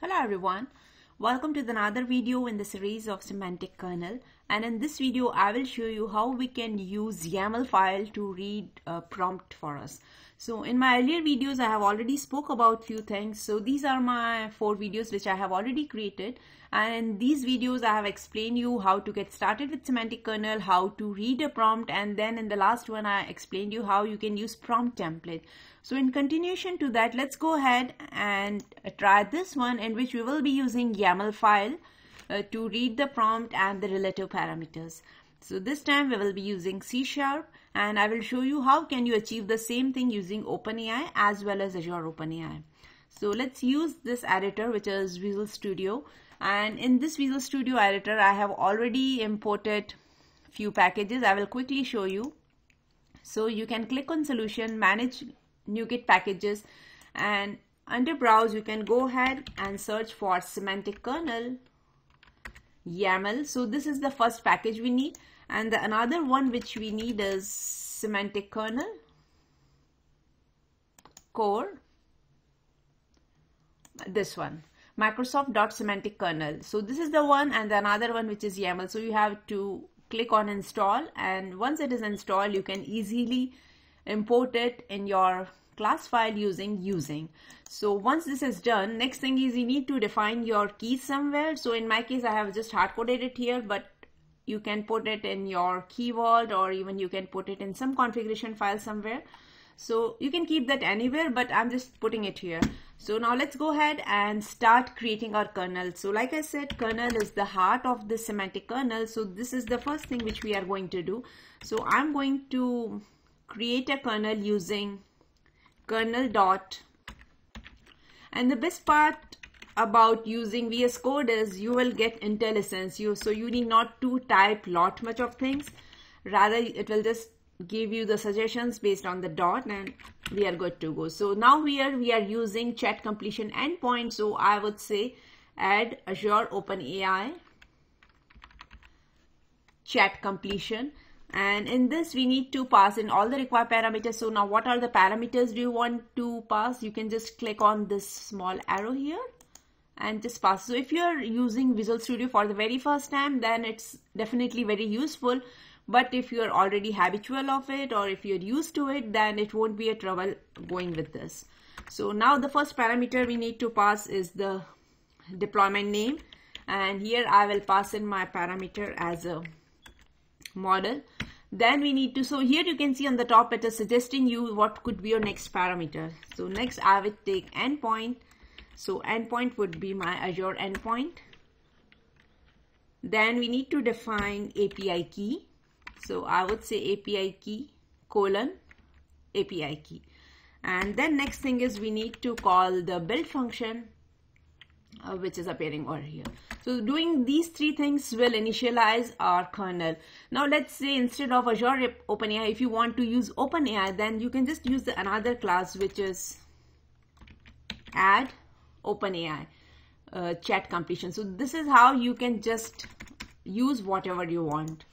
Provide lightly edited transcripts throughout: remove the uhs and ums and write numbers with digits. Hello everyone, welcome to another video in the series of Semantic Kernel, and in this video I will show you how we can use YAML file to read a prompt for us. So in my earlier videos I have already spoke about few things. So these are my 4 videos which I have already created, and in these videos I have explained you how to get started with Semantic Kernel, how to read a prompt, and then in the last one I explained you how you can use prompt template. So in continuation to that, let's go ahead and try this one in which we will be using YAML file to read the prompt and the relative parameters. So this time we will be using C#, and I will show you how can you achieve the same thing using OpenAI as well as Azure OpenAI. So let's use this editor which is Visual Studio, and in this Visual Studio editor I have already imported few packages. I will quickly show you. So you can click on solution, manage NuGet packages, and under browse you can go ahead and search for Semantic Kernel YAML. So this is the first package we need, and the another one which we need is Semantic Kernel Core, this one, Microsoft.SemanticKernel. So this is the one, and the another one which is YAML. So you have to click on install, and once it is installed you can easily import it in your class file using. So once this is done, next thing is you need to define your keys somewhere. So in my case I have just hard coded it here, but you can put it in your key vault, or even you can put it in some configuration file somewhere. So you can keep that anywhere, but I'm just putting it here. So now let's go ahead and start creating our kernel. So like I said, kernel is the heart of the Semantic Kernel. So this is the first thing which we are going to do. So I'm going to create a kernel using kernel. And the best part about using VS Code is you will get IntelliSense. So you need not to type lot much of things. Rather, it will just give you the suggestions based on the dot, and we are good to go. So now here we are using chat completion endpoint. So I would say add Azure OpenAI chat completion. And in this we need to pass in all the required parameters. So now what are the parameters do you want to pass? You can just click on this small arrow here and just pass. So if you are using Visual Studio for the very first time, then it's definitely very useful. But if you are already habitual of it, or if you're used to it, then it won't be a trouble going with this. So now the first parameter we need to pass is the deployment name, and here I will pass in my parameter as a model. Then we need to, so here you can see on the top it is suggesting you what could be your next parameter. So next I would take endpoint. So endpoint would be my Azure endpoint. Then we need to define API key. So I would say API key colon API key. And then next thing is we need to call the build function, which is appearing over here. So doing these 3 things will initialize our kernel. Now let's say instead of Azure OpenAI, if you want to use OpenAI, then you can just use the another class which is add OpenAI chat completion. So this is how you can just use whatever you want.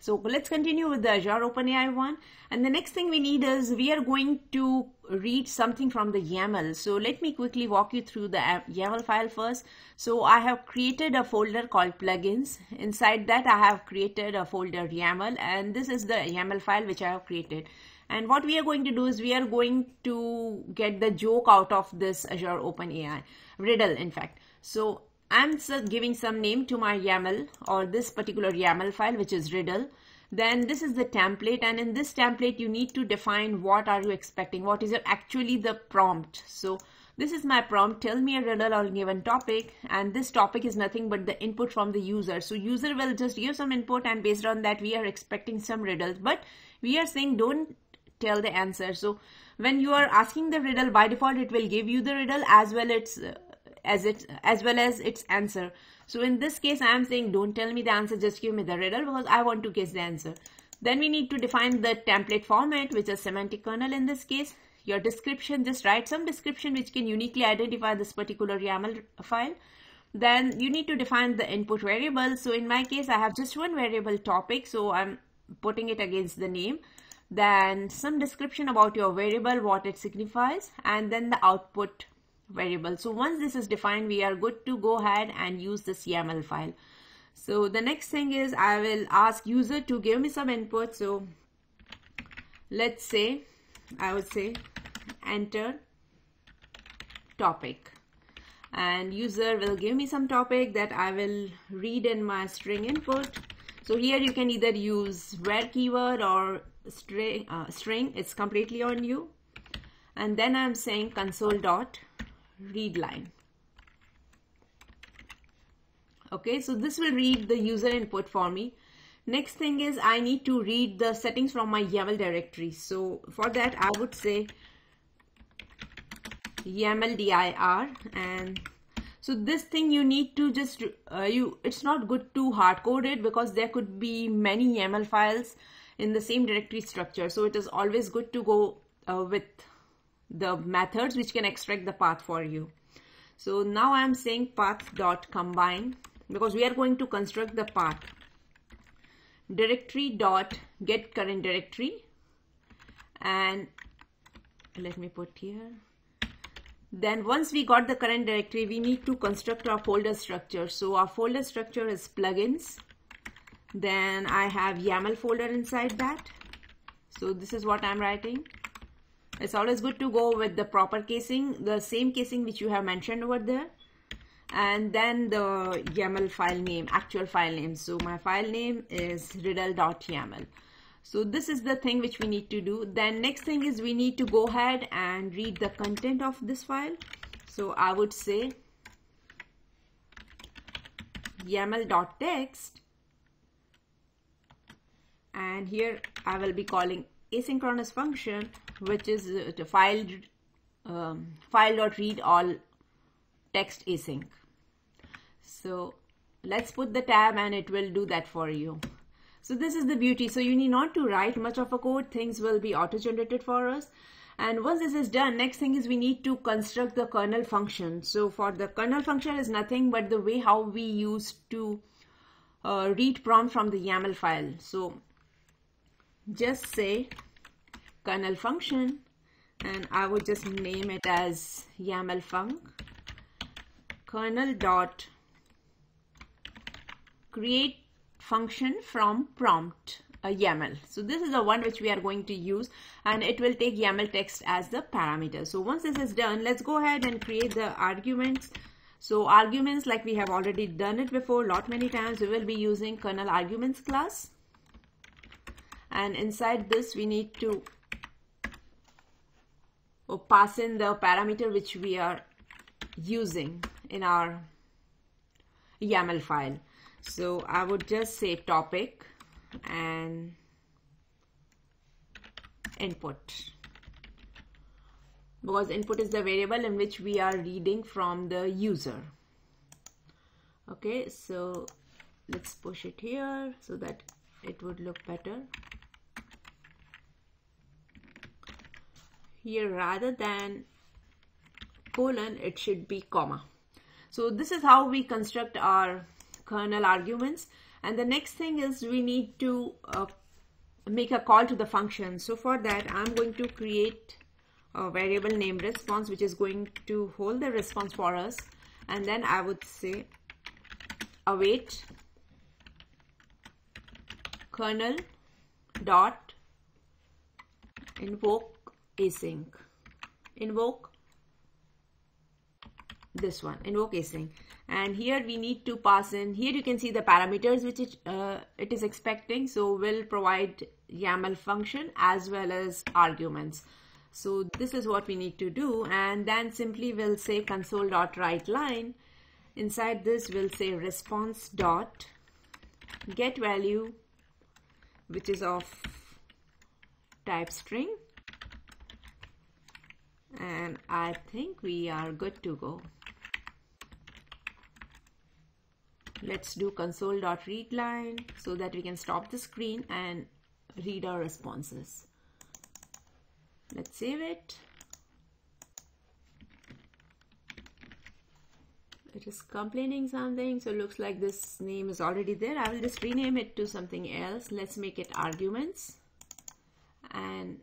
So let's continue with the Azure OpenAI one. And the next thing we need is we are going to read something from the YAML. So let me quickly walk you through the YAML file first. So I have created a folder called plugins. Inside that I have created a folder YAML, and this is the YAML file which I have created. And what we are going to do is we are going to get the joke out of this Azure OpenAI riddle, in fact. So I'm giving some name to my YAML, or this particular YAML file, which is riddle. Then this is the template, and in this template you need to define what are you expecting, what is actually the prompt. So this is my prompt, tell me a riddle on a given topic, and this topic is nothing but the input from the user. So user will just give some input, and based on that we are expecting some riddles, but we are saying don't tell the answer. So when you are asking the riddle, by default it will give you the riddle as well as its answer. So in this case I am saying don't tell me the answer, just give me the riddle, because I want to guess the answer. Then we need to define the template format, which is Semantic Kernel in this case. Your description, just write some description which can uniquely identify this particular YAML file. Then you need to define the input variable. So in my case I have just one variable, topic, so I'm putting it against the name. Then some description about your variable, what it signifies, and then the output variable. So once this is defined, we are good to go ahead and use this YAML file. So the next thing is I will ask user to give me some input. So let's say I would say enter topic, and user will give me some topic that I will read in my string input. So here you can either use var keyword or string, it's completely on you. And then I'm saying console.readline. Okay, so this will read the user input for me. Next thing is I need to read the settings from my YAML directory. So for that I would say YAML dir, and so this thing you need to just it's not good to hard code it, because there could be many YAML files in the same directory structure. So it is always good to go with the methods which can extract the path for you. So now I'm saying path.combine, because we are going to construct the path. Directory.getCurrentDirectory, and let me put here. Then once we got the current directory, we need to construct our folder structure. So our folder structure is plugins. Then I have YAML folder inside that. So this is what I'm writing. It's always good to go with the proper casing, the same casing which you have mentioned over there. And then the YAML file name, actual file name. So my file name is riddle.yaml. So this is the thing which we need to do. Then next thing is we need to go ahead and read the content of this file. So I would say YAML.text, and here I will be calling asynchronous function, which is to file.read all text async. So let's put the tab and it will do that for you. So this is the beauty. So you need not to write much of a code. Things will be auto-generated for us. And once this is done, next thing is we need to construct the kernel function. So for the kernel function is nothing but the way how we used to read prompt from the YAML file. So just say kernel function, and I would just name it as YAML func kernel dot create function from prompt YAML. So this is the one which we are going to use, and it will take YAML text as the parameter. So once this is done, let's go ahead and create the arguments. So arguments, like we have already done it before lot many times, we will be using kernel arguments class. And inside this, we need to pass in the parameter which we are using in our YAML file. So I would just say topic and input, because input is the variable in which we are reading from the user. Okay, so let's push it here so that it would look better here. Rather than colon, it should be comma. So this is how we construct our kernel arguments. And the next thing is we need to make a call to the function. So for that, I'm going to create a variable named response, which is going to hold the response for us. And then I would say await kernel dot invoke async, invoke this one, invoke async. And here we need to pass in, here you can see the parameters which it is expecting. So we'll provide YAML function as well as arguments. So this is what we need to do. And then simply we'll say console.writeLine. Inside this we'll say response.getValue, which is of type string. And I think we are good to go. Let's do console.readline so that we can stop the screen and read our responses. Let's save it. It is complaining something, so it looks like this name is already there. I will just rename it to something else. Let's make it arguments, and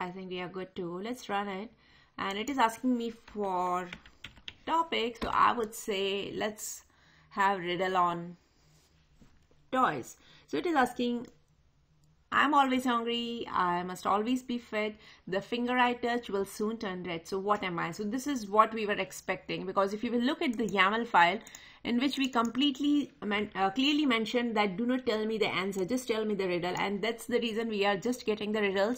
I think we are good to go. Let's run it, and it is asking me for topic. So I would say let's have riddle on toys. So it is asking, I'm always hungry, I must always be fed, the finger I touch will soon turn red. So what am I? So this is what we were expecting, because if you will look at the YAML file in which we completely clearly mentioned that do not tell me the answer, just tell me the riddle. And that's the reason we are just getting the riddle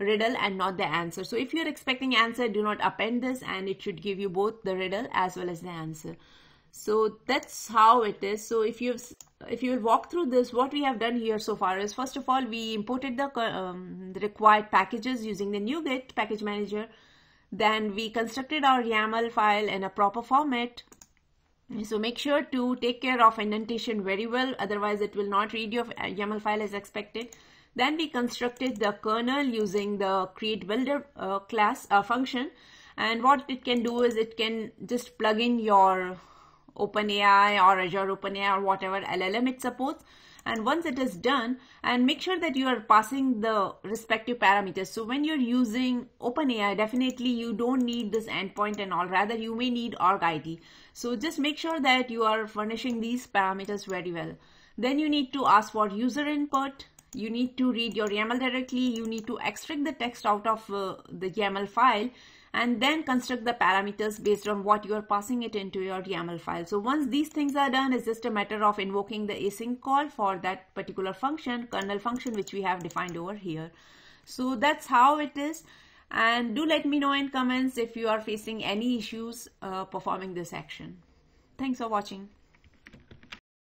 and not the answer. So if you're expecting answer, do not append this and it should give you both the riddle as well as the answer. So that's how it is. So if you will walk through this, what we have done here so far is, first of all, we imported the required packages using the NuGet package manager. Then we constructed our YAML file in a proper format. So make sure to take care of indentation very well, otherwise it will not read your YAML file as expected. Then we constructed the kernel using the createBuilder class function. And what it can do is it can just plug in your OpenAI or Azure OpenAI or whatever LLM it supports. And once it is done, and make sure that you are passing the respective parameters. So when you're using OpenAI, definitely you don't need this endpoint and all, rather you may need org ID. So just make sure that you are furnishing these parameters very well. Then you need to ask for user input. You need to read your YAML directly. You need to extract the text out of the YAML file and then construct the parameters based on what you are passing it into your YAML file. So once these things are done, it's just a matter of invoking the async call for that particular function, kernel function, which we have defined over here. So that's how it is. And do let me know in comments if you are facing any issues performing this action. Thanks for watching.